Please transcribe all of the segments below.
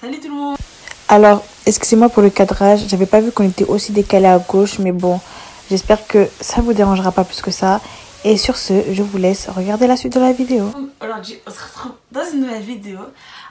Salut tout le monde. Alors, excusez-moi pour le cadrage, j'avais pas vu qu'on était aussi décalé à gauche, mais bon, j'espère que ça vous dérangera pas plus que ça. Et sur ce, je vous laisse regarder la suite de la vidéo. Aujourd'hui, on se retrouve dans une nouvelle vidéo.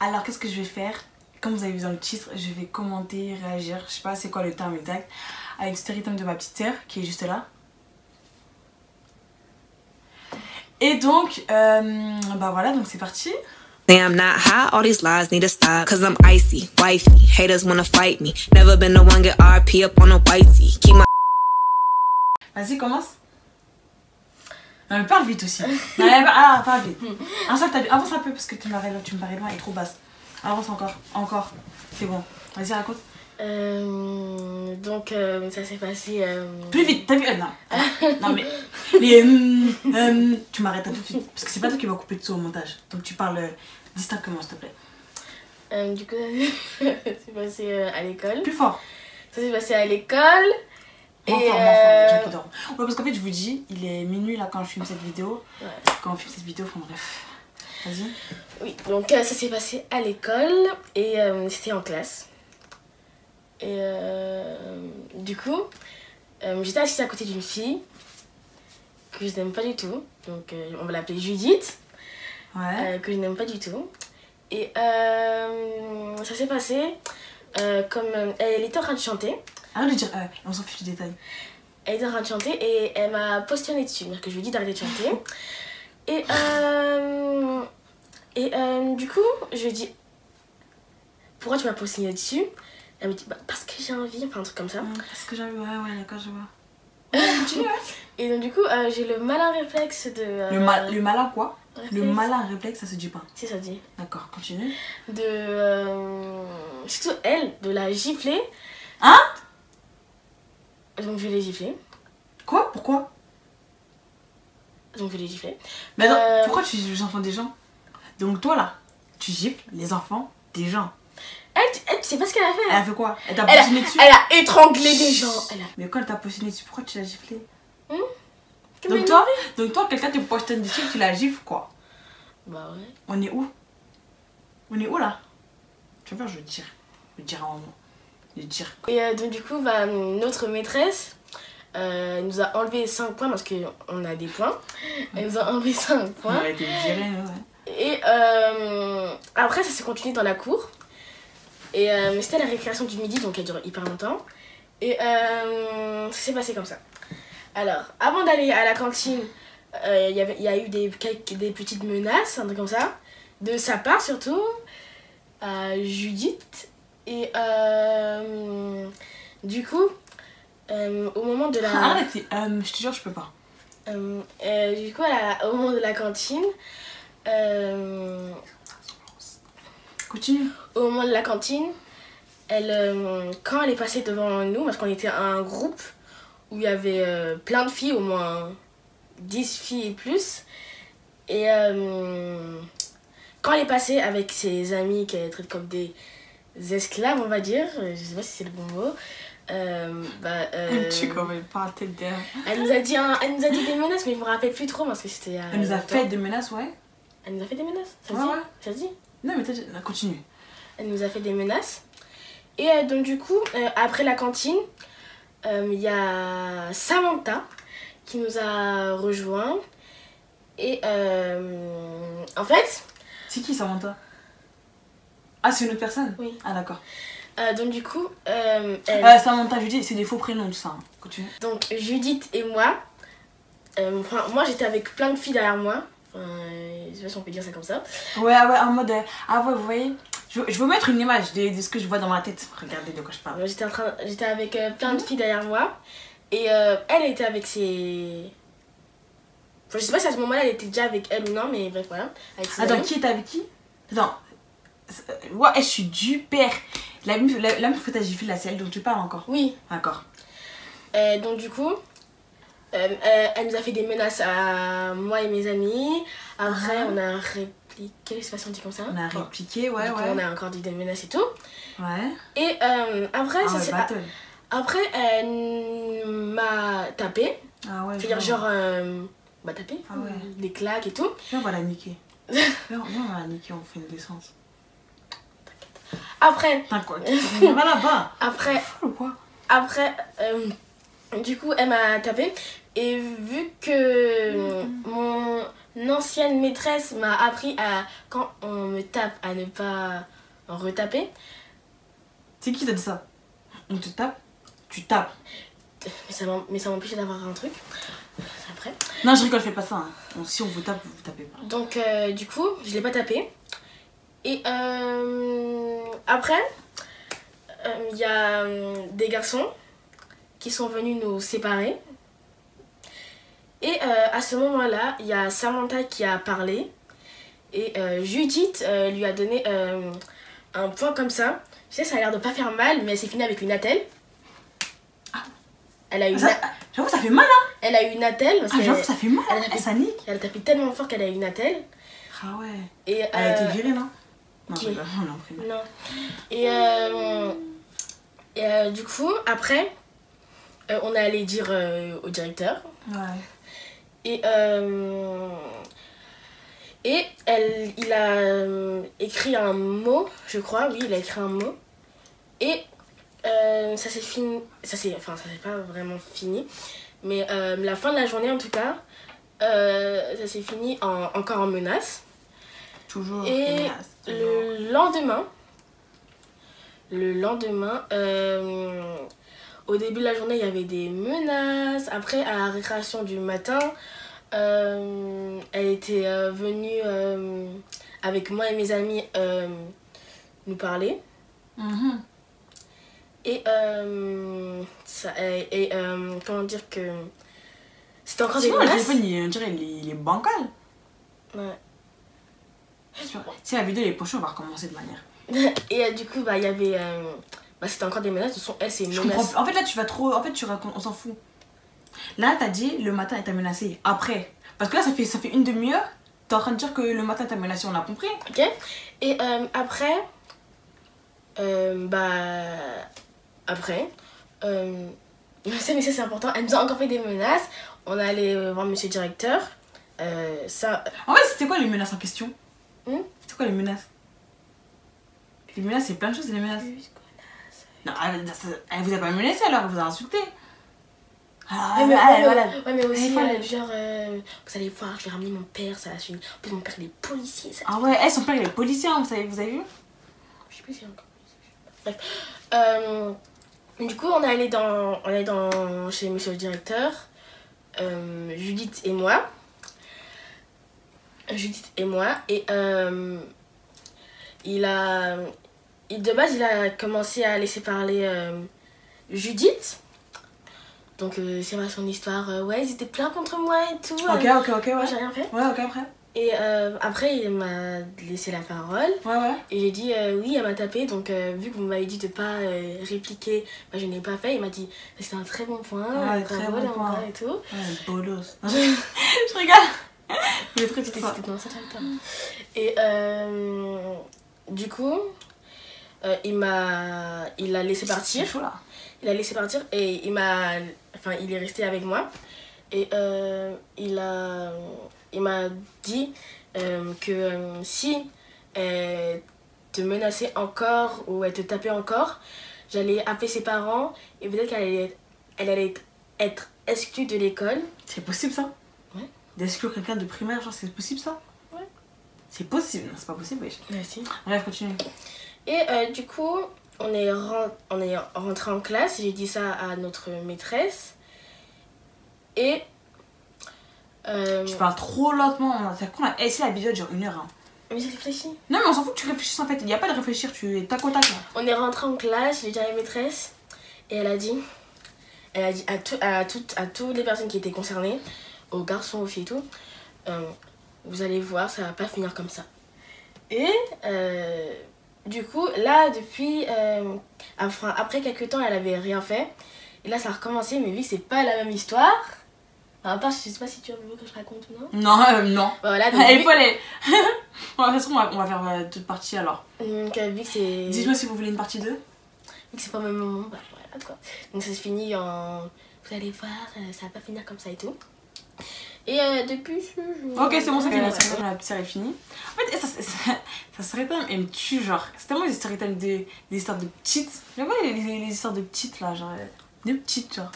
Alors, qu'est-ce que je vais faire? Comme vous avez vu dans le titre, je vais commenter, réagir, je sais pas c'est quoi le terme exact, à une story time de ma petite sœur qui est juste là. Et donc, bah voilà, donc c'est parti. I'm not high, all these lies need to stop. Cause I'm icy, wifey, haters wanna fight me. Never been the one get RP up on a whitey. Keep my... Vas-y, commence. Non mais parle vite aussi. Ah, parle vite. Avance un peu parce que tu me parais loin et trop basse. Avance encore, encore. C'est bon. Vas-y, raconte. Donc, ça s'est passé... Plus vite, t'as vu non, mais... les, tu m'arrêtes tout de suite, parce que c'est pas toi qui vas couper de ça au montage. Donc tu parles distinctement, s'il te plaît. Du coup, ça s'est passé à l'école. Plus fort. Ça s'est passé à l'école. Enfin, j'adore. Ouais, parce qu'en fait, je vous dis, il est minuit là quand je filme cette vidéo. Ouais. Quand on filme cette vidéo, enfin bref. Vas-y. Oui, donc ça s'est passé à l'école et c'était en classe. Et du coup, j'étais assise à côté d'une fille que je n'aime pas du tout. Donc on va l'appeler Judith, ouais. Que je n'aime pas du tout. Et ça s'est passé comme elle était en train de chanter. Ah, lui dire, on s'en fiche du détail. Elle était en train de chanter et elle m'a postillonné dessus. Donc je lui ai dit d'arrêter de chanter. Et du coup, je lui ai dit, pourquoi tu m'as postillonné dessus? Elle me dit bah, parce que j'ai envie, enfin un truc comme ça. Parce que j'ai envie, ouais, d'accord, je vois. Ouais, et donc, du coup, j'ai le malin réflexe de. Le malin quoi réflexe. Le malin réflexe, ça se dit pas. Si, ça dit. D'accord, continue. De. Surtout elle, de la gifler. Hein? Donc, je l'ai giflée. Quoi? Pourquoi? Donc, je l'ai giflée. Mais attends, pourquoi tu gifles les enfants des gens? Donc, toi là, tu gifles les enfants des gens. Elle, tu sais pas ce qu'elle a fait. Elle a fait quoi? Elle t'a postionné dessus. Elle a étranglé des gens. Mais quand elle t'a postionné dessus, pourquoi tu l'as giflé? Donc toi, quelqu'un te postionne dessus, tu la gifles quoi? Bah ouais. On est où? On est où là? Tu vas voir, je vais dire un moment. Je dire. Et donc du coup, bah, notre maîtresse nous a enlevé 5 points parce qu'on a des points. Elle nous a enlevé 5 points. On a été virés, ouais. Et après, ça s'est continué dans la cour. Et c'était la récréation du midi, donc elle dure hyper longtemps. Et ça s'est passé comme ça. Alors, avant d'aller à la cantine, il y a eu des petites menaces, un truc comme ça. De sa part surtout, à Judith. Et du coup, au moment de la... Arrête, je te jure, je peux pas. Du coup, au moment de la cantine... Continue. Au moment de la cantine, elle, quand elle est passée devant nous, parce qu'on était un groupe où il y avait plein de filles, au moins 10 filles et plus. Et quand elle est passée avec ses amis qu'elle traite comme des esclaves, on va dire, je sais pas si c'est le bon mot. Elle nous a dit des menaces, mais je me rappelle plus trop parce que c'était. Elle nous a fait des menaces, ouais. Elle nous a fait des menaces, ça se dit, ça se dit. Non mais t'as continue. Elle nous a fait des menaces. Et donc du coup, après la cantine, il y a Samantha qui nous a rejoints. Et en fait... C'est qui Samantha? Ah c'est une autre personne? Oui. Ah d'accord. Donc du coup... Samantha, Judith, c'est des faux prénoms tout ça. Hein. Continue. Donc Judith et moi, moi j'étais avec plein de filles derrière moi. Je sais pas si on peut dire ça comme ça. Ouais, en mode. Ah ouais, vous voyez. Je veux mettre une image de ce que je vois dans ma tête. Regardez de quoi je parle. J'étais avec plein de filles derrière moi. Et elle était avec ses. Enfin, je sais pas si à ce moment-là elle était déjà avec elle ou non, mais bref, voilà. Attends, amis. Qui était avec qui? Attends. Ouais, je suis du père. La meuf que t'as giflé, la celle dont tu parles encore. Oui. D'accord. Donc, du coup. Elle nous a fait des menaces à moi et mes amis. Après, on a répliqué, je sais pas si on dit comme ça. On a répliqué, ouais, donc, ouais. On a encore dit des menaces et tout. Ouais. Et après, ça s'est passé. Après, elle m'a tapé. Ah ouais. C'est-à-dire, genre, m'a tapé. Ah ouais. Des claques et tout. Là, on va la niquer. Là, on va la niquer, on fait une descente. Après. On va là-bas. Après, du coup, elle m'a tapé. Et vu que mon ancienne maîtresse m'a appris à, quand on me tape, à ne pas retaper. C'est qui t'a dit ça? On te tape, tu tapes. Mais ça m'empêchait d'avoir un truc. Après. Non, je rigole, fais pas ça. Hein. Bon, si on vous tape, vous tapez pas. Donc, du coup, je l'ai pas tapé. Et après, il y a des garçons qui sont venus nous séparer. Et à ce moment-là, il y a Samantha qui a parlé. Et Judith lui a donné un point comme ça. Tu sais, ça a l'air de pas faire mal, mais c'est fini avec une attelle. Elle a eu. J'avoue, ça fait mal, hein. Elle a eu une attelle. Ah, j'avoue, ça fait mal. Ça nique. Elle a tapé tellement fort qu'elle a eu une attelle. Ah ouais. Et elle a été virée, non? Non, okay. Non. Et, du coup, après, on est allé dire au directeur. Ouais. Et il a écrit un mot, je crois, oui, il a écrit un mot. Et ça s'est fini, enfin, ça s'est pas vraiment fini, mais la fin de la journée en tout cas, ça s'est fini encore en menace. Toujours. Et le lendemain, au début de la journée, il y avait des menaces. Après, à la récréation du matin, elle était venue avec moi et mes amis nous parler. Mmh. Et, comment dire que... C'était encore des menaces. Le téléphone, on dirait il est bancal. Ouais. Si la vidéo est pochée, on va recommencer de manière. Et du coup, bah, il y avait... c'était encore des menaces, de son elle c'est une menace. En fait là tu vas trop, en fait tu racontes, on s'en fout. Là t'as dit le matin elle t'a menacé, après. Parce que là ça fait une demi-heure, t'es en train de dire que le matin elle t'a menacé, on l'a compris. Ok. Et après, mais ça c'est important, elle nous a encore fait des menaces, on est allé voir monsieur le directeur. Ça... En fait c'était quoi les menaces en question? C'était quoi les menaces? Les menaces c'est plein de choses, les menaces. Non, elle vous a pas menacé alors, elle vous a insulté. Ah, ouais, mais aussi, genre, vous allez voir, je vais ramener mon père, ça va finir. En plus, mon père, il est policier. Ça, ah ouais, son père, il est policier, hein, vous avez vu? Je sais plus si il est encore policier. Bref. Du coup, on est allé chez monsieur le directeur, Judith et moi, et de base, il a commencé à laisser parler Judith. Donc, c'est vrai, son histoire. Ouais, ils étaient pleins contre moi et tout. Ok, ouais. J'ai rien fait. Ouais, ok, après. Et après, il m'a laissé la parole. Ouais. Et j'ai dit, oui, elle m'a tapé. Donc, vu que vous m'avez dit de ne pas répliquer, bah, je n'ai pas fait. Il m'a dit, c'était un très bon point. Ouais, très bon point. Et tout. Ouais, bolos. Je rigole. Le truc, c'était dans ça. Et du coup... il l'a laissé partir. Chaud, là. Il l'a laissé partir et il est resté avec moi. Et il m'a dit que si elle te menaçait encore ou elle te tapait encore, j'allais appeler ses parents et peut-être qu'elle allait être exclue de l'école. C'est possible ça? Ouais. D'exclure quelqu'un de primaire, genre c'est possible ça? Ouais. C'est possible, non c'est pas possible, oui. Ouais, si. Bref, continue. Et du coup, on est rentré en classe, j'ai dit ça à notre maîtresse. Et... Tu parles trop lentement, on a essayé la vidéo genre une heure. Hein. Mais j'ai réfléchi. Non mais on s'en fout que tu réfléchisses en fait, il n'y a pas de réfléchir, tu es tac au tac. On est rentré en classe, j'ai dit à la maîtresse, et elle a dit à toutes les personnes qui étaient concernées, aux garçons, aux filles et tout, vous allez voir, ça va pas finir comme ça. Et... du coup, là, depuis, après quelques temps, elle avait rien fait. Et là, ça a recommencé, mais vu que c'est pas la même histoire. Enfin, à part, je sais pas si tu veux que je raconte ou non. Non. Voilà, donc. Elle est pas les. De toute façon, on va faire toute partie alors. Donc, vu que c'est. Dites-moi si vous voulez une partie 2. Vu que c'est pas le même moment, bah voilà quoi. Donc, ça se finit en. Vous allez voir, ça va pas finir comme ça et tout. Et depuis ce jour... Ok, c'est bon, ça la série est finie. En fait, ça serait quand même me tue, genre. C'est tellement des séries des histoires de petites. J'aime pas les histoires de petites là, genre. De petites, genre.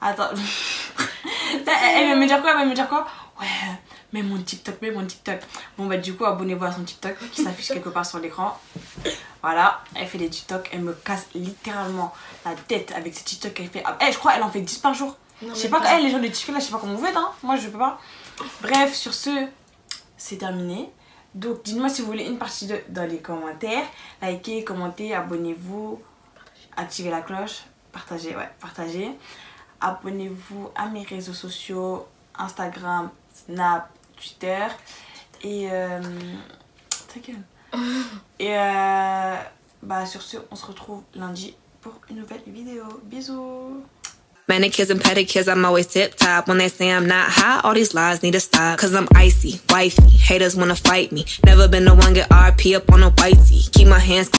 Attends. Elle va me dire quoi? Elle va me dire quoi? Ouais. Mais mon TikTok, Bon bah du coup abonnez-vous à son TikTok qui s'affiche quelque part sur l'écran. Voilà, elle fait des TikTok, elle me casse littéralement la tête avec ces TikTok qu'elle fait. Eh, je crois elle en fait 10 par jour. Je sais pas, les gens de TikTok là, je sais pas comment vous faites hein. Moi je peux pas. Bref, sur ce, c'est terminé. Donc dites-moi si vous voulez une partie 2 dans les commentaires. Likez, commentez, abonnez-vous, activez la cloche, partagez, ouais, partagez. Abonnez-vous à mes réseaux sociaux, Instagram, Snap, Twitter et ta gueule. Et bah sur ce, on se retrouve lundi pour une nouvelle vidéo. Bisous. Manicures and pedicures, I'm always tip top. When they say I'm not high, all these lies need to stop. Cause I'm icy, wifey, haters wanna fight me. Never been the one get RP up on a whitey. Keep my hands